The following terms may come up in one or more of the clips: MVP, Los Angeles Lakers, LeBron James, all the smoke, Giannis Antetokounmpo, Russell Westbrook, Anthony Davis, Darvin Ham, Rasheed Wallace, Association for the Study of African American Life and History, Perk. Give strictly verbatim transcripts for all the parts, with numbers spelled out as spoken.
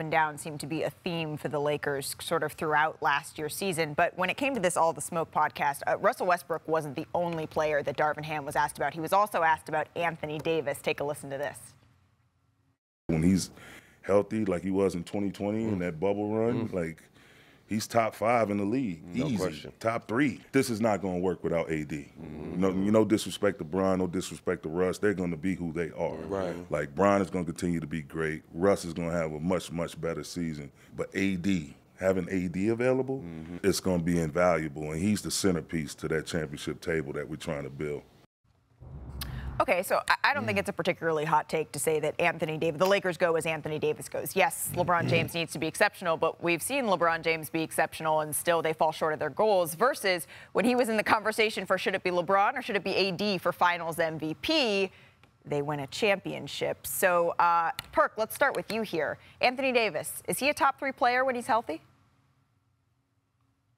and down seemed to be a theme for the Lakers sort of throughout last year's season. But when it came to this All the Smoke podcast, uh, Russell Westbrook wasn't the only player that Darvin Ham was asked about. He was also asked about Anthony Davis. Take a listen to this. When he's healthy, like he was in twenty twenty, mm. in that bubble run, mm. like he's top five in the league. No Easy. Question. Top three. This is not going to work without A D. Mm-hmm. No, you know, disrespect to Bron, no disrespect to Russ. They're going to be who they are. Right. Like, Bron is going to continue to be great. Russ is going to have a much, much better season. But A D, having A D available, mm-hmm. it's going to be invaluable. And he's the centerpiece to that championship table that we're trying to build. Okay, so I don't think it's a particularly hot take to say that Anthony Davis, the Lakers go as Anthony Davis goes. Yes, LeBron James needs to be exceptional, but we've seen LeBron James be exceptional and still they fall short of their goals, versus when he was in the conversation for should it be LeBron or should it be A D for finals M V P, they win a championship. So, uh, Perk, let's start with you here. Anthony Davis, is he a top three player when he's healthy?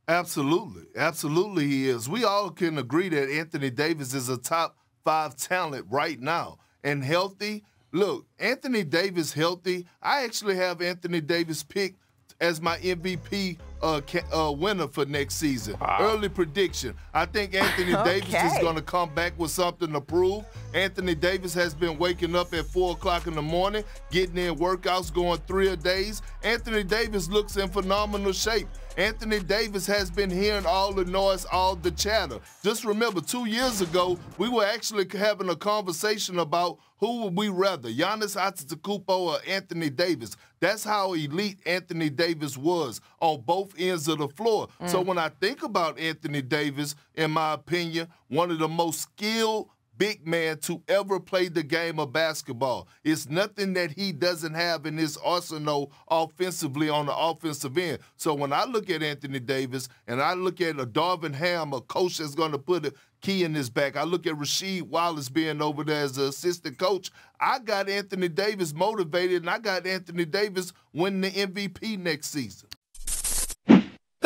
Absolutely. Absolutely he is. We all can agree that Anthony Davis is a top five talent right now and healthy. Look, Anthony Davis healthy. I actually have Anthony Davis picked as my M V P uh, ca uh, winner for next season. Wow. Early prediction. I think Anthony okay. Davis is going to come back with something to prove. Anthony Davis has been waking up at four o'clock in the morning, getting in workouts, going three a days. Anthony Davis looks in phenomenal shape. Anthony Davis has been hearing all the noise, all the chatter. Just remember, two years ago, we were actually having a conversation about who would we rather, Giannis Antetokounmpo or Anthony Davis. That's how elite Anthony Davis was on both ends of the floor. Mm. So when I think about Anthony Davis, in my opinion, one of the most skilled big man to ever play the game of basketball. It's nothing that he doesn't have in his arsenal offensively on the offensive end. So when I look at Anthony Davis and I look at a Darvin Ham, a coach that's going to put a key in his back, I look at Rasheed Wallace being over there as an assistant coach, I got Anthony Davis motivated and I got Anthony Davis winning the M V P next season.